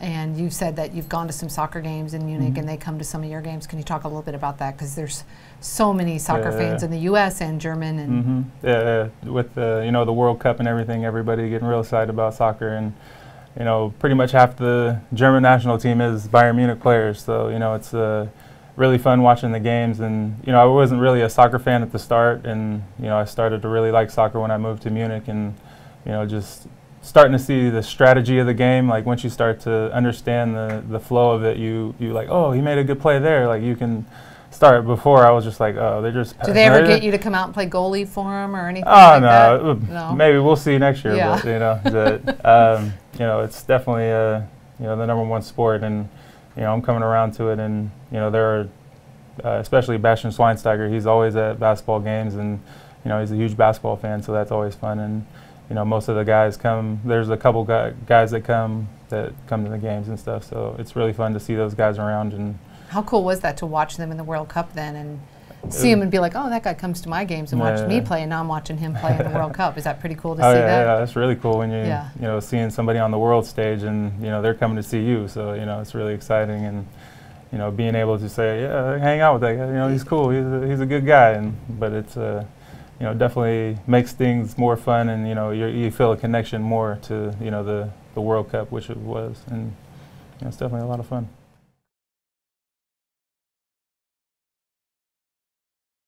And you've said that you've gone to some soccer games in Munich, and they come to some of your games. Can you talk a little bit about that? Because there's so many soccer fans in the U.S. and German. And with the World Cup and everything, everybody getting real excited about soccer. And you know, pretty much half the German national team is Bayern Munich players. So you know, it's really fun watching the games. And you know, I wasn't really a soccer fan at the start, and you know, I started to really like soccer when I moved to Munich, and you know, just starting to see the strategy of the game. Like once you start to understand the flow of it, you like, oh, he made a good play there. Like you can start. Before I was just like, oh, they're just. Do they ever get you to come out and play goalie for them or anything? Oh like no, that? No, maybe we'll see next year. Yeah. But, you know, you know, it's definitely you know, the #1 sport, and you know, I'm coming around to it, and you know, there are especially Bastian Schweinsteiger. He's always at basketball games, and you know, he's a huge basketball fan, so that's always fun. And you know, most of the guys come. There's a couple guys that come to the games and stuff. So it's really fun to see those guys around. And how cool was that to watch them in the World Cup then, and see them and be like, oh, that guy comes to my games and watched me play, and now I'm watching him play in the World Cup. Is that pretty cool to see that? Yeah, that's really cool when you you know, seeing somebody on the world stage, and you know, they're coming to see you. So you know, it's really exciting, and you know, being able to say, yeah, hang out with that guy. You know, he's cool. He's a good guy. And but it's you know, definitely makes things more fun, and you know, you feel a connection more to, you know, the World Cup, which it was, and you know, it's definitely a lot of fun.